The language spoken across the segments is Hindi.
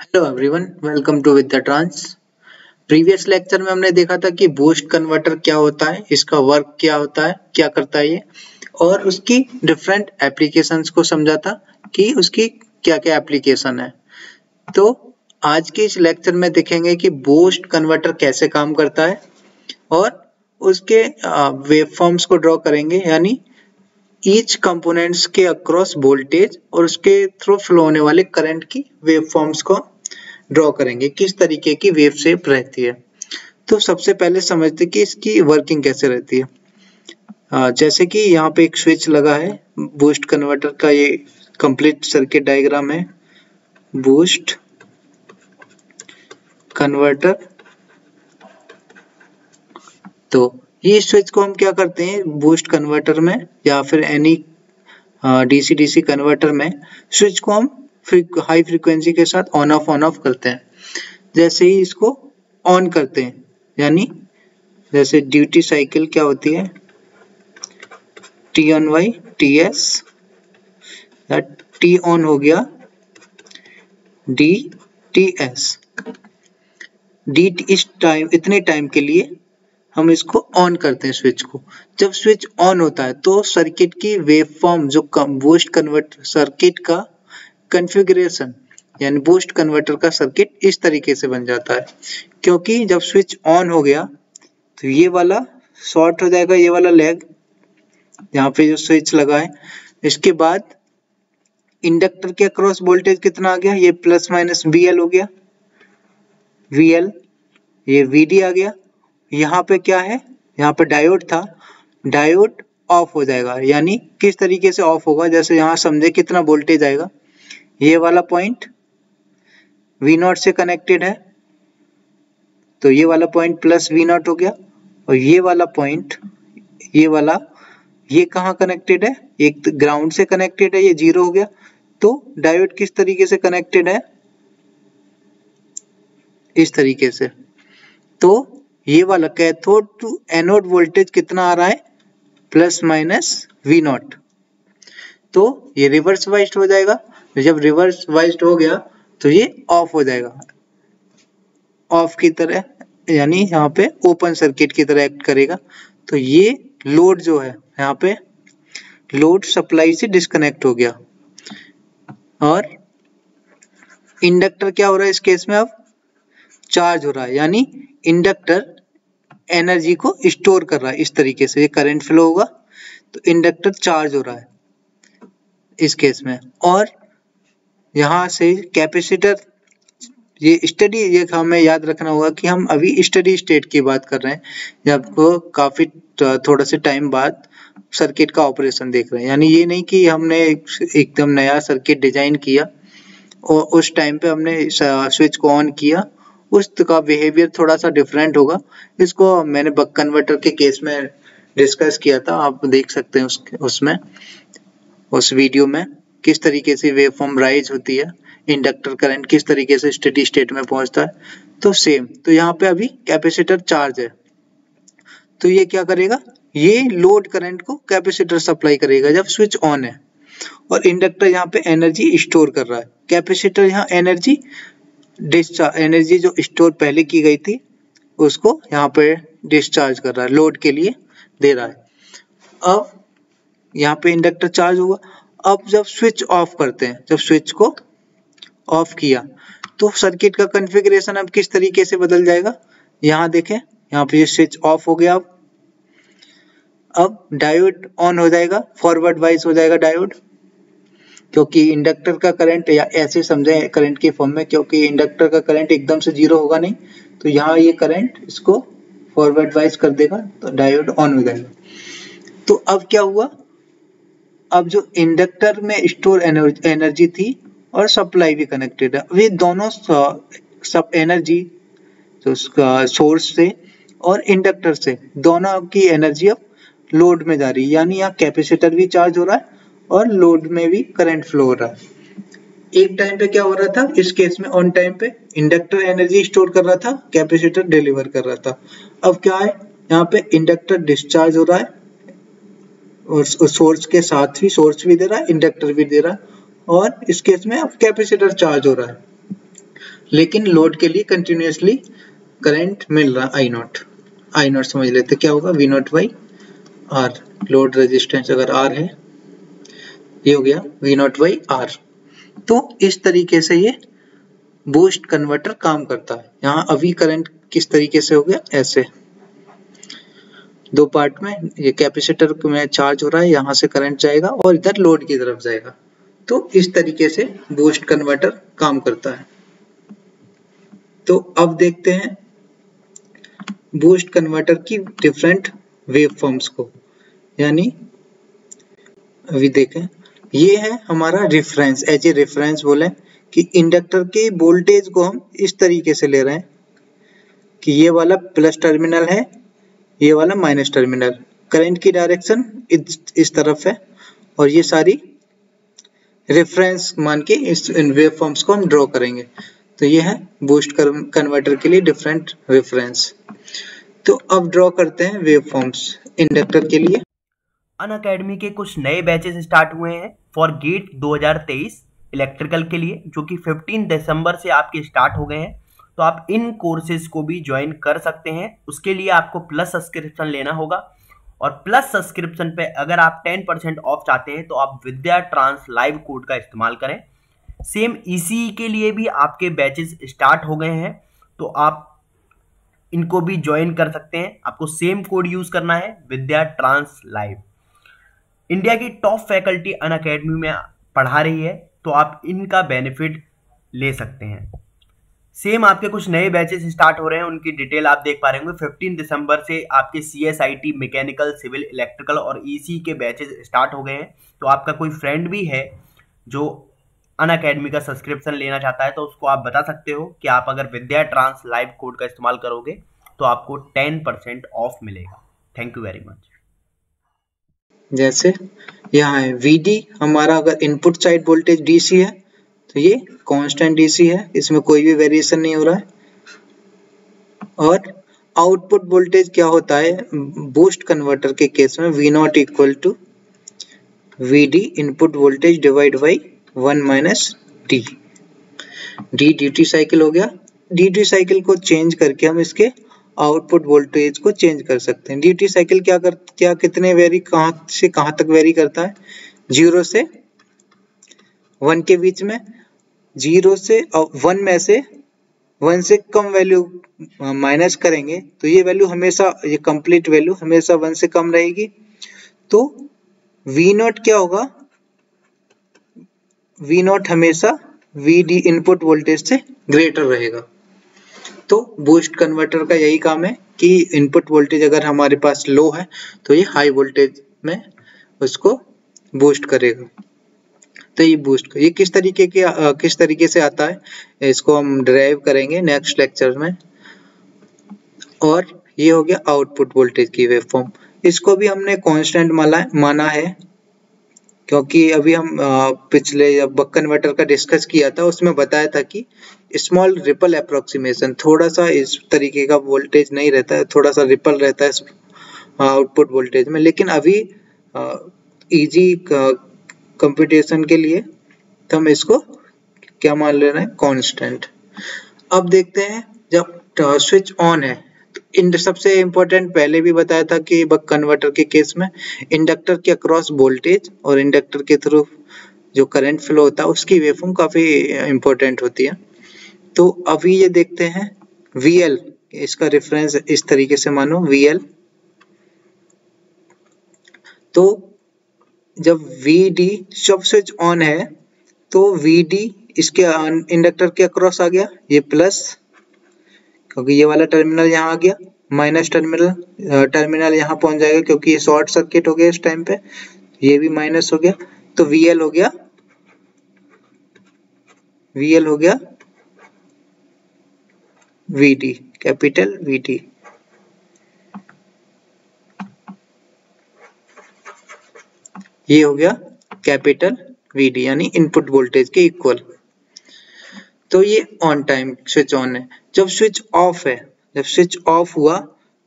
Hello everyone, welcome to Vidya Trans. Previous lecture में हमने देखा था कि बूस्ट कन्वर्टर क्या होता है, इसका वर्क क्या होता है, क्या करता है ये, और उसकी डिफरेंट एप्लीकेशंस को समझा था कि उसकी क्या क्या एप्लीकेशन है। तो आज के इस लेक्चर में देखेंगे कि बूस्ट कन्वर्टर कैसे काम करता है और उसके वेवफॉर्म्स को ड्रॉ करेंगे, यानी ईच कंपोनेंट्स के अक्रॉस वोल्टेज और उसके थ्रू फ्लो होने वाले करंट की वेवफॉर्म्स को ड्रॉ करेंगे, किस तरीके की वेव शेप रहती है। तो सबसे पहले समझते हैं कि इसकी वर्किंग कैसे रहती है। जैसे कि यहाँ पे एक स्विच लगा है, बूस्ट कन्वर्टर का ये कंप्लीट सर्किट डायग्राम है। बूस्ट कन्वर्टर, तो ये स्विच को हम क्या करते हैं बूस्ट कन्वर्टर में या फिर एनी डीसी डीसी कन्वर्टर में, स्विच को हम हाई फ्रिक्वेंसी के साथ ऑन ऑफ करते हैं। जैसे ही इसको ऑन करते हैं, यानी जैसे ड्यूटी साइकिल क्या होती है, T on by T S, T on हो गया डी टी एस, डी इस टाइम इतने टाइम के लिए हम इसको ऑन करते हैं स्विच को। जब स्विच ऑन होता है तो सर्किट की वेवफॉर्म जो बूस्ट कन्वर्टर सर्किट का कॉन्फ़िगरेशन, यानी बूस्ट कन्वर्टर का सर्किट इस तरीके से बन जाता है, क्योंकि जब स्विच ऑन हो गया तो ये वाला शॉर्ट हो जाएगा, ये वाला लेग यहाँ पे जो स्विच लगा है। इसके बाद इंडक्टर के अक्रॉस वोल्टेज कितना आ गया, ये प्लस माइनस वी एल हो गया, वी एल, ये वी डी आ गया। यहाँ पे क्या है, यहाँ पे डायोड था, डायोड ऑफ हो जाएगा। यानी किस तरीके से ऑफ होगा, जैसे यहाँ समझे कितना वोल्टेज आएगा, ये वाला पॉइंट वी नॉट से कनेक्टेड है तो ये वाला पॉइंट प्लस वी नॉट हो गया, और ये वाला पॉइंट, ये वाला, ये कहाँ कनेक्टेड है, एक तो ग्राउंड से कनेक्टेड है, ये जीरो हो गया। तो डायोड किस तरीके से कनेक्टेड है, इस तरीके से। तो ये वाला कैथोड टू एनोड वोल्टेज कितना आ रहा है, प्लस माइनस वी नॉट, तो ये रिवर्स वाइज्ड हो जाएगा। जब रिवर्स वाइज्ड हो गया तो ये ऑफ हो जाएगा, ऑफ की तरह, यानी यहाँ पे ओपन सर्किट की तरह एक्ट करेगा। तो ये लोड जो है, यहाँ पे लोड सप्लाई से डिस्कनेक्ट हो गया, और इंडक्टर क्या हो रहा है इस केस में, अब चार्ज हो रहा है, यानी इंडक्टर एनर्जी को स्टोर कर रहा है। इस तरीके से ये करंट फ्लो होगा तो इंडक्टर चार्ज हो रहा है इस केस में। और यहाँ से कैपेसिटर, ये स्टडी, ये हमें याद रखना होगा कि हम अभी स्टडी स्टेट की बात कर रहे हैं, जब को काफ़ी थोड़ा से टाइम बाद सर्किट का ऑपरेशन देख रहे हैं, यानी ये नहीं कि हमने एकदम नया सर्किट डिजाइन किया और उस टाइम पे हमने स्विच को ऑन किया, उसका बिहेवियर थोड़ा सा डिफरेंट होगा। इसको मैंने बक कन्वर्टर के केस में डिस्कस किया था, आप देख सकते हैं उस वीडियो में किस तरीके से वेवफॉर्म राइज होती है, इंडक्टर करंट किस तरीके से स्टेडी स्टेट में पहुंचता है। तो सेम, तो यहाँ पे अभी कैपेसिटर चार्ज है, तो ये क्या करेगा, ये लोड करंट को कैपेसिटर सप्लाई करेगा जब स्विच ऑन है, और इंडक्टर यहाँ पे एनर्जी स्टोर कर रहा है, कैपेसिटर यहाँ एनर्जी डिस्चार्ज, एनर्जी जो स्टोर पहले की गई थी उसको यहाँ पे डिस्चार्ज कर रहा है, लोड के लिए दे रहा है। अब यहाँ पे इंडक्टर चार्ज हुआ। अब जब स्विच ऑफ करते हैं, जब स्विच को ऑफ किया तो सर्किट का कॉन्फ़िगरेशन अब किस तरीके से बदल जाएगा, यहाँ देखें, यहाँ पे ये स्विच ऑफ हो गया। अब डायोड ऑन हो जाएगा, फॉरवर्ड वाइज हो जाएगा डायोड, क्योंकि इंडक्टर का करंट, या ऐसे समझें करंट के फॉर्म में, क्योंकि इंडक्टर का करंट एकदम से जीरो होगा नहीं, तो यहाँ ये करंट इसको फॉरवर्ड वाइज कर देगा तो डायोड ऑन हो जाएगा। तो अब क्या हुआ, अब जो इंडक्टर में स्टोर एनर्जी थी और सप्लाई भी कनेक्टेड है, वे दोनों सब एनर्जी तो उसका सोर्स से और इंडक्टर से, दोनों की एनर्जी अब लोड में जा रही है, यानी यहाँ कैपेसिटर भी चार्ज हो रहा है और लोड में भी करंट फ्लो हो रहा है। एक टाइम पे क्या हो रहा था इस केस में, ऑन टाइम पे इंडक्टर एनर्जी स्टोर कर रहा था, कैपेसिटर डिलीवर कर रहा था। अब क्या है, यहाँ पे इंडक्टर डिस्चार्ज हो रहा है और सोर्स के साथ भी, सोर्स भी दे रहा है, इंडक्टर भी दे रहा है, और इस केस में अब कैपेसिटर चार्ज हो रहा है, लेकिन लोड के लिए कंटिन्यूसली करंट मिल रहा है। आई नॉट समझ लेते क्या होगा, V naught by R. Load resistance अगर आर है, ये हो गया वी नॉट बाई आर। तो इस तरीके से ये बूस्ट कन्वर्टर काम करता है। यहाँ अभी करंट किस तरीके से हो गया, ऐसे दो पार्ट में, ये कैपेसिटर में चार्ज हो रहा है, यहाँ से करंट जाएगा और इधर लोड की तरफ जाएगा। तो इस तरीके से बूस्ट कन्वर्टर काम करता है। तो अब देखते हैं बूस्ट कन्वर्टर की डिफरेंट वेवफॉर्म्स को, यानी अभी देखें ये है हमारा रेफरेंस। एज ए रेफरेंस बोले कि इंडक्टर के वोल्टेज को हम इस तरीके से ले रहे हैं कि ये वाला प्लस टर्मिनल है, ये वाला माइनस टर्मिनल, करंट की डायरेक्शन इस तरफ है, और ये सारी रेफरेंस मान के इस वेव फॉर्म्स को हम ड्रॉ करेंगे। तो ये है बूस्ट कन्वर्टर के लिए डिफरेंट रेफरेंस। तो अब ड्रॉ करते हैं वेव फॉर्म्स इंडक्टर के लिए। अनअकैडमी के कुछ नए बैचेस स्टार्ट हुए हैं फॉर गेट 2023 इलेक्ट्रिकल के लिए, जो कि 15 दिसंबर से आपके स्टार्ट हो गए हैं। तो आप इन कोर्सेज को भी ज्वाइन कर सकते हैं। उसके लिए आपको प्लस सब्सक्रिप्शन लेना होगा, और प्लस सब्सक्रिप्शन पे अगर आप 10% ऑफ चाहते हैं तो आप विद्या ट्रांस लाइव कोड का इस्तेमाल करें। सेम ईसीई के लिए भी आपके बैचेस स्टार्ट हो गए हैं, तो आप इनको भी ज्वाइन कर सकते हैं। आपको सेम कोड यूज़ करना है, विद्या ट्रांस लाइव। इंडिया की टॉप फैकल्टी अनअकैडमी में पढ़ा रही है, तो आप इनका बेनिफिट ले सकते हैं। सेम आपके कुछ नए बैचेस स्टार्ट हो रहे हैं, उनकी डिटेल आप देख पा रहे होंगे। 15 दिसंबर से आपके CSIT मैकेनिकल, सिविल, इलेक्ट्रिकल और EC के बैचेस स्टार्ट हो गए हैं। तो आपका कोई फ्रेंड भी है जो अनअकैडमी का सब्सक्रिप्शन लेना चाहता है, तो उसको आप बता सकते हो कि आप अगर विद्या ट्रांस लाइव कोड का इस्तेमाल करोगे तो आपको 10% ऑफ मिलेगा। Thank you very much. जैसे यहाँ है VD, हमारा अगर इनपुट साइड वोल्टेज DC है तो ये कांस्टेंट DC है, इसमें कोई भी वेरिएशन नहीं हो रहा है। और आउटपुट वोल्टेज क्या होता है बूस्ट कन्वर्टर के केस में, V0 equal to VD input voltage divide by 1 minus D। D duty cycle हो गया। ड्यूटी साइकिल को चेंज करके हम इसके आउटपुट वोल्टेज को चेंज कर सकते हैं। ड्यूटी साइकिल क्या कितने वेरी, कहाँ से कहाँ तक वेरी करता है, 0 से 1 के बीच में। 0 से 1 में से 1 से कम वैल्यू माइनस करेंगे तो ये वैल्यू हमेशा, ये कंप्लीट वैल्यू हमेशा 1 से कम रहेगी। तो V0 क्या होगा, V0 हमेशा VD इनपुट वोल्टेज से ग्रेटर रहेगा। तो बूस्ट कन्वर्टर का यही काम है कि इनपुट वोल्टेज अगर हमारे पास लो है तो ये हाई वोल्टेज में उसको बूस्ट करेगा। तो ये बूस्ट, ये किस तरीके से आता है, इसको हम ड्राइव करेंगे नेक्स्ट लेक्चर में। और ये हो गया आउटपुट वोल्टेज की वेवफॉर्म, इसको भी हमने कांस्टेंट माना है, क्योंकि अभी हम पिछले बक कन्वर्टर का डिस्कस किया था, उसमें बताया था कि स्मॉल रिपल अप्रोक्सीमेशन, थोड़ा सा इस तरीके का वोल्टेज नहीं रहता है, थोड़ा सा रिपल रहता है आउटपुट वोल्टेज में। लेकिन अभी इजी कंप्यूटेशन के लिए तो हम इसको क्या मान ले रहे हैं, कांस्टेंट। अब देखते हैं जब स्विच ऑन है तो सबसे इम्पोर्टेंट पहले भी बताया था कि बक कन्वर्टर के केस में इंडक्टर के अक्रॉस वोल्टेज और इंडक्टर के थ्रू जो करंट फ्लो होता है उसकी वेवफॉर्म काफ़ी इम्पोर्टेंट होती है। तो अभी ये देखते हैं VL, इसका रेफरेंस इस तरीके से मानो VL। तो जब VD जब स्विच ऑन है तो VD इसके इंडक्टर के अक्रॉस आ गया, ये प्लस क्योंकि ये वाला टर्मिनल यहाँ आ गया, माइनस टर्मिनल यहाँ पहुँच जाएगा क्योंकि ये शॉर्ट सर्किट हो गया इस टाइम पे, ये भी माइनस हो गया। तो VL हो गया, VD कैपिटल VD। ये हो गया कैपिटल VD यानी इनपुट वोल्टेज के इक्वल। तो ये ऑन टाइम स्विच ऑन है। जब स्विच ऑफ है, जब स्विच ऑफ हुआ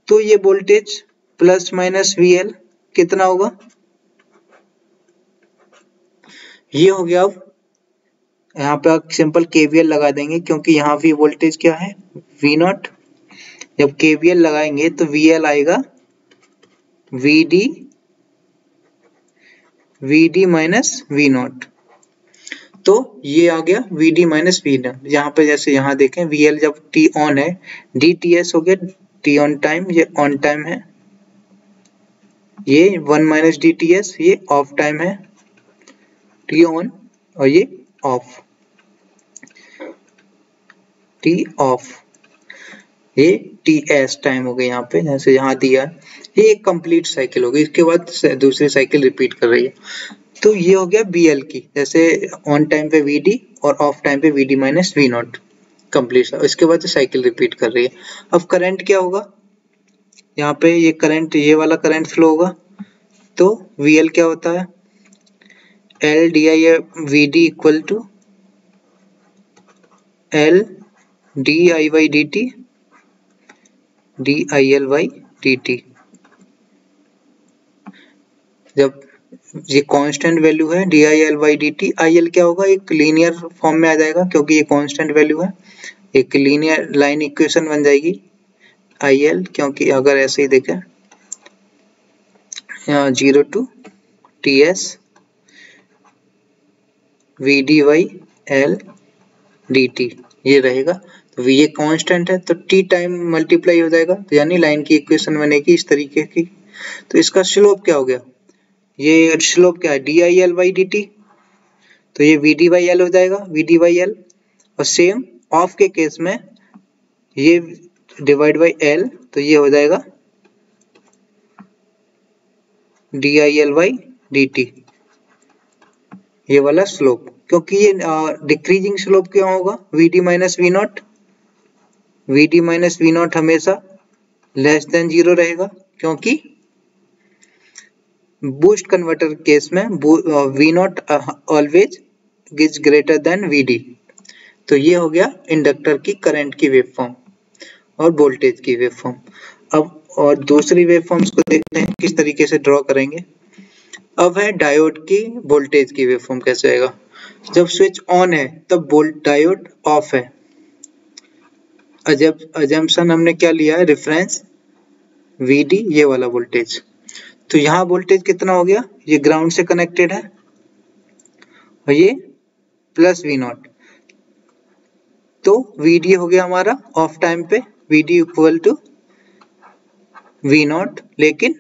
तो ये वोल्टेज प्लस माइनस VL कितना होगा, ये हो गया अब यहाँ पे सिंपल केवीएल लगा देंगे क्योंकि यहाँ भी वोल्टेज क्या है वी नॉट। जब केवीएल लगाएंगे तो वीएल आएगा VD VD minus V naught. तो ये आ गया वीडी माइनस वी नॉट। यहाँ पे जैसे यहाँ देखें वीएल जब टी ऑन है डी टी एस हो गया टी ऑन टाइम, ये ऑन टाइम है, ये one minus D T S ये ऑफ टाइम है, टी ऑन और ये ऑफ टी ऑफ, ये टी एस टाइम हो गया। यहाँ पे जैसे यहाँ दिया ये एक कंप्लीट साइकिल हो गई, इसके बाद दूसरी साइकिल रिपीट कर रही है। तो ये हो गया बी एल की, जैसे ऑन टाइम पे वी डी और ऑफ टाइम पे V D minus V naught complete, इसके बाद साइकिल रिपीट कर रही है। अब करंट क्या होगा यहाँ पे, ये करंट ये वाला करंट फ्लो होगा। तो वी एल क्या होता है L D I V D equal to L D I by D T D I L by D T. जब ये कांस्टेंट वैल्यू है D I L by D T, I L क्या होगा एक लीनियर फॉर्म में आ जाएगा क्योंकि ये कांस्टेंट वैल्यू है, एक लीनियर लाइन इक्वेशन बन जाएगी आई एल, क्योंकि अगर ऐसे ही देखें zero to T S V D by L D T ये रहेगा। तो ये कांस्टेंट है तो टी टाइम मल्टीप्लाई हो जाएगा तो यानी लाइन की इक्वेशन बनेगी इस तरीके की। तो इसका स्लोप क्या हो गया, ये स्लोप क्या है D I L by D T, तो ये वी डी वाई एल हो जाएगा वी डी वाई एल। और सेम ऑफ के केस में ये डिवाइड बाई एल तो ये हो जाएगा D I L by D T ये वाला स्लोप, क्योंकि ये डिक्रीजिंग स्लोप क्या होगा Vd minus V naught, Vd minus V naught हमेशा लेस देन जीरो रहेगा क्योंकि बूस्ट कन्वर्टर केस में V naught always is greater than Vd। तो ये हो गया इंडक्टर की करंट की वेवफॉर्म और वोल्टेज की वेवफॉर्म। अब और दूसरी वेवफॉर्म्स को देखते हैं किस तरीके से ड्रॉ करेंगे। अब है डायोड की वोल्टेज की वेवफॉर्म कैसे आएगा। जब स्विच ऑन है तब वोल्ट डायोड ऑफ है, अजम्पशन हमने क्या लिया है रेफरेंस वीडी ये वाला वोल्टेज। तो यहाँ वोल्टेज कितना हो गया, ये ग्राउंड से कनेक्टेड है और ये प्लस वी नॉट, तो वीडी हो गया हमारा ऑफ टाइम पे VD equal to V naught, लेकिन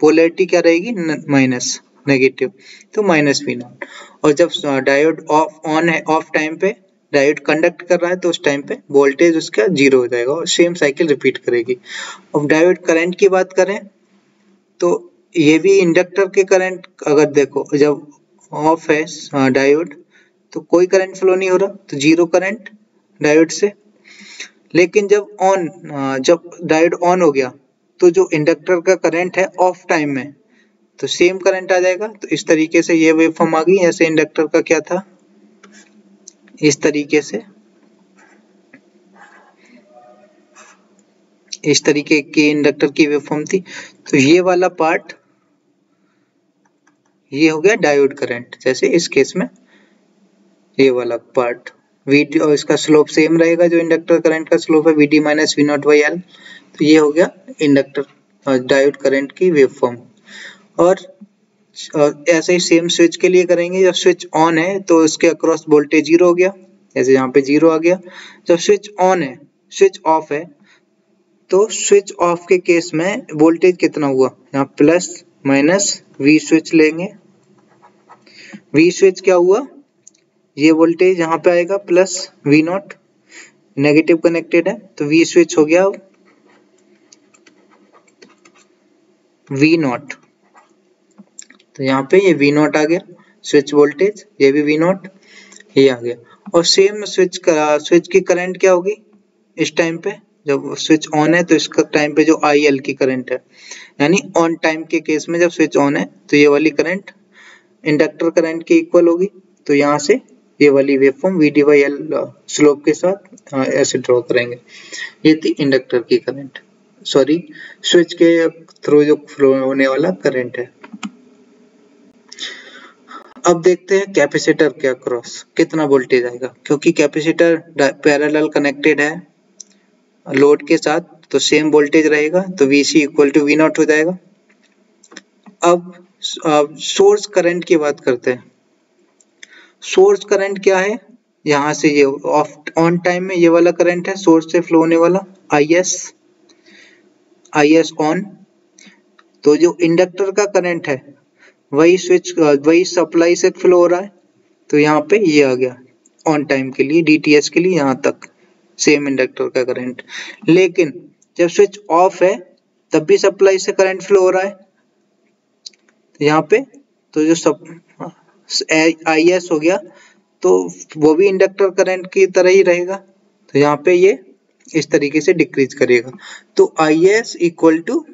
पोलैरिटी क्या रहेगी माइनस नेगेटिव तो माइनस वी नॉट। और जब डायोड ऑफ ऑन है ऑफ टाइम पे डायोड कंडक्ट कर रहा है तो उस टाइम पे वोल्टेज उसका जीरो हो जाएगा और सेम साइकिल रिपीट करेगी। अब डायोड करंट की बात करें तो ये भी इंडक्टर के करंट, अगर देखो जब ऑफ है डायोड तो कोई करंट फ्लो नहीं हो रहा तो जीरो करंट डायोड से, लेकिन जब डायोड ऑन हो गया तो जो इंडक्टर का करंट है ऑफ टाइम में तो सेम करंट आ जाएगा। तो इस तरीके से ये वेवफॉर्म आ गई, ऐसे इंडक्टर का क्या था इस तरीके की इंडक्टर की वेवफॉर्म थी। तो ये वाला पार्ट ये हो गया डायोड करंट, जैसे इस केस में ये वाला पार्ट वीडी और इसका स्लोप सेम रहेगा जो इंडक्टर करंट का स्लोप है VD minus V naught by L. तो ये हो गया इंडक्टर डायोड करंट की वेवफॉर्म। और ऐसे ही सेम स्विच के लिए करेंगे, जब स्विच ऑन है तो उसके अक्रॉस वोल्टेज जीरो हो गया, जैसे यहाँ पे जीरो आ गया। जब स्विच ऑन है स्विच ऑफ है तो स्विच ऑफ के केस में वोल्टेज कितना हुआ, यहाँ प्लस माइनस वी स्विच लेंगे, वी स्विच क्या हुआ ये वोल्टेज यहाँ पे आएगा plus V naught, negative connected है तो वी स्विच हो गया वी नॉट। तो यहाँ पे ये वी नॉट आ गया स्विच वोल्टेज, ये भी वी नॉट ये आ गया। और सेम स्विच की करंट क्या होगी इस टाइम पे, जब स्विच ऑन है तो इसका टाइम पे जो आई एल की करंट है, यानी ऑन टाइम के केस में जब स्विच ऑन है तो ये वाली करंट इंडक्टर करंट के इक्वल होगी। तो यहाँ से ये वाली waveform V D by L slope के साथ ऐसे ड्रॉ करेंगे। ये थी इंडक्टर की करंट, सॉरी स्विच के थ्रू जो फ्लो होने वाला करंट है। अब देखते हैं कैपेसिटर के अक्रॉस कितना वोल्टेज आएगा, क्योंकि कैपेसिटर पैरेलल कनेक्टेड है लोड के साथ, तो सेम वोल्टेज रहेगा, तो VC equal to V naught हो जाएगा। अब सोर्स करंट की बात करते हैं। सोर्स करंट क्या है, यहाँ से ये ऑन टाइम में ये वाला करंट है सोर्स से फ्लो होने वाला, आई एस ऑन। तो जो इंडक्टर का करंट है वही सप्लाई से फ्लो हो रहा है, तो यहाँ पे ये आ गया ऑन टाइम के लिए DTS के लिए यहाँ तक सेम इंडक्टर का करंट। लेकिन जब स्विच ऑफ है तब भी सप्लाई से करंट फ्लो हो रहा है, तो यहाँ पे तो जो IS हो गया तो वो भी इंडक्टर करंट की तरह ही रहेगा, तो यहाँ पे ये इस तरीके से डिक्रीज करेगा। तो IS इक्वल टू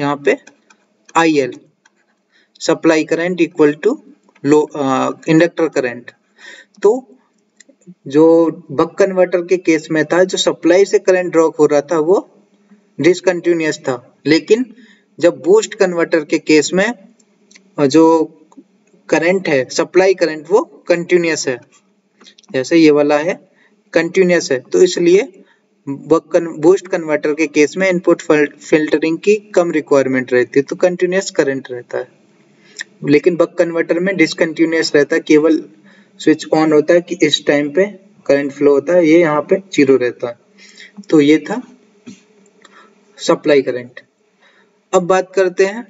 यहाँ पे IL, supply current equal to लो इंडक्टर करंट। तो जो बक कन्वर्टर के केस में था, जो सप्लाई से करंट ड्रॉप हो रहा था वो डिसकंटिन्यूअस था, लेकिन जब बूस्ट कन्वर्टर के केस में जो करंट है सप्लाई करंट वो कंटिन्यूअस है, जैसे ये वाला है कंटिन्यूअस है, तो इसलिए बूस्ट कन्वर्टर के केस में इनपुट फिल्टरिंग की कम रिक्वायरमेंट रहती है, तो कंटिन्यूअस करंट रहता है। लेकिन बक कन्वर्टर में डिसकंटिन्यूअस रहता है, केवल स्विच ऑन होता है कि इस टाइम पे करंट फ्लो होता है, ये यहाँ पे जीरो रहता है। तो ये था सप्लाई करंट। अब बात करते हैं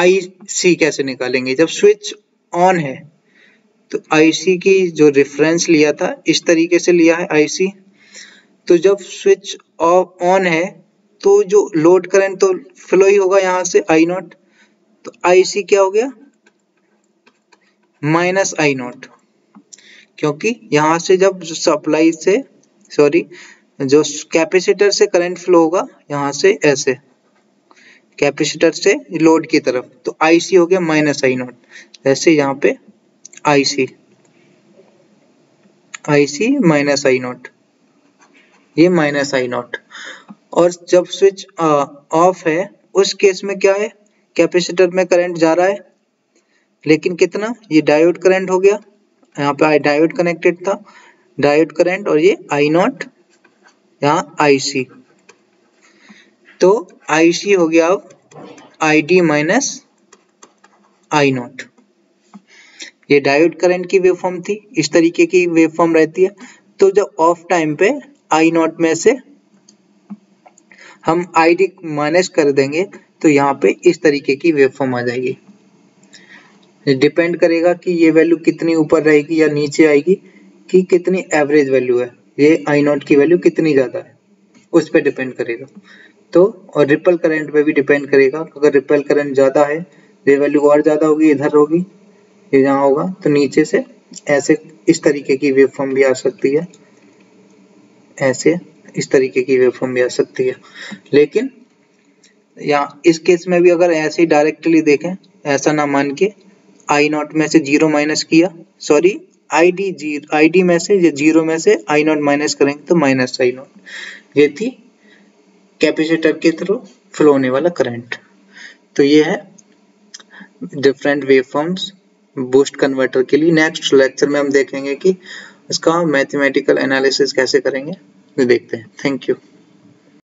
IC कैसे निकालेंगे। जब स्विच ऑन है तो IC की जो रेफरेंस लिया था इस तरीके से लिया है IC। तो जब स्विच ऑन है तो जो लोड करंट तो फ्लो ही होगा यहाँ से I0, तो IC क्या हो गया माइनस I0, क्योंकि यहाँ से जब सप्लाई से जो कैपेसिटर से करंट फ्लो होगा यहाँ से ऐसे कैपेसिटर से लोड की तरफ, तो IC हो गया माइनस I0, जैसे यहाँ पे IC माइनस I0, ये माइनस I0। और जब स्विच ऑफ है उस केस में क्या है, कैपेसिटर में करंट जा रहा है, लेकिन कितना, ये डायोड करंट हो गया, यहाँ पे डायोड कनेक्टेड था, डायोड करंट और ये I0 यहाँ IC, तो IC हो गया अब ID माइनस I0। ये डायोड करंट की वेवफॉर्म थी, इस तरीके की वेवफॉर्म रहती है। तो जब ऑफ टाइम पे I0 में से हम ID माइनस कर देंगे तो यहाँ पे इस तरीके की वेवफॉर्म आ जाएगी। डिपेंड करेगा कि ये वैल्यू कितनी ऊपर रहेगी या नीचे आएगी, कि कितनी एवरेज वैल्यू है, ये I0 की वैल्यू कितनी ज़्यादा है उस पर डिपेंड करेगा। तो और रिपल करंट पे भी डिपेंड करेगा, अगर रिपल करंट ज़्यादा है ये वैल्यू और ज़्यादा होगी, इधर होगी, ये यहाँ होगा, तो नीचे से ऐसे इस तरीके की वेवफॉर्म भी आ सकती है, ऐसे इस तरीके की वेवफॉर्म भी आ सकती है। लेकिन यहाँ इस केस में भी अगर ऐसे ही डायरेक्टली देखें, ऐसा ना मान के I0 में से जीरो माइनस किया, सॉरी ID में से, ये जीरो में से I0 माइनस करेंगे तो माइनस I0। ये थी कैपेसिटर के थ्रू फ्लो होने वाला करंट। तो ये है डिफरेंट वेवफॉर्म्स बूस्ट कन्वर्टर के लिए। नेक्स्ट लेक्चर में हम देखेंगे कि इसका मैथमेटिकल एनालिसिस कैसे करेंगे, देखते हैं। Thank you.